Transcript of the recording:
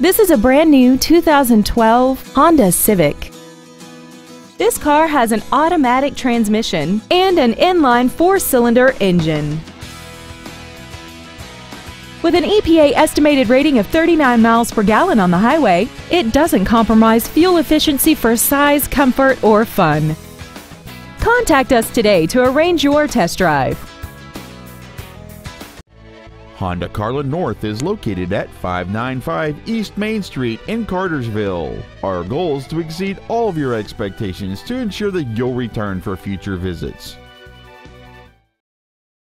This is a brand new 2012 Honda Civic. This car has an automatic transmission and an inline four-cylinder engine. With an EPA estimated rating of 39 miles per gallon on the highway, it doesn't compromise fuel efficiency for size, comfort, or fun. Contact us today to arrange your test drive. Honda Carland North is located at 595 East Main Street in Cartersville. Our goal is to exceed all of your expectations to ensure that you'll return for future visits.